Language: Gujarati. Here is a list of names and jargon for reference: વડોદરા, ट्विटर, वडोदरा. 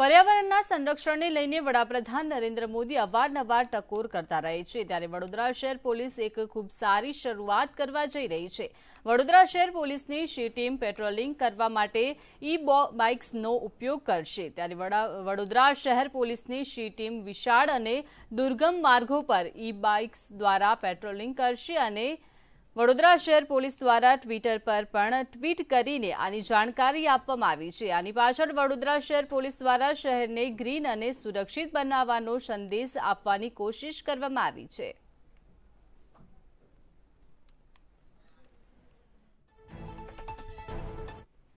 पर्यावरणના સંરક્ષણને લઈને વડાપ્રધાન નરેન્દ્ર મોદી અવારનવાર ટકોર કરતા રહે છે ત્યારે વડોદરા શહેર પોલીસ એક ખૂબ સારી શરૂઆત કરવા જઈ રહી છે। વડોદરા શહેર પોલીસની શી ટીમ પેટ્રોલિંગ કરવા માટે ઈ બાઇક્સનો ઉપયોગ કરશે ત્યારે વડોદરા શહેર પોલીસની શી ટીમ વિશાળ અને દુર્ગમ માર્ગો પર ઈ બાઇક્સ દ્વારા પેટ્રોલિંગ કરશે અને वडोदरा शहर पुलिस द्वारा ट्विटर पर पण ट्वीट करीने आनी जानकारी आपवामां आवी छे। आनी पाछळ वडोदरा शहर पुलिस द्वारा शहर ने ग्रीन अने सुरक्षित बनाववानो संदेश आपवानी कोशिश करवामां आवी छे।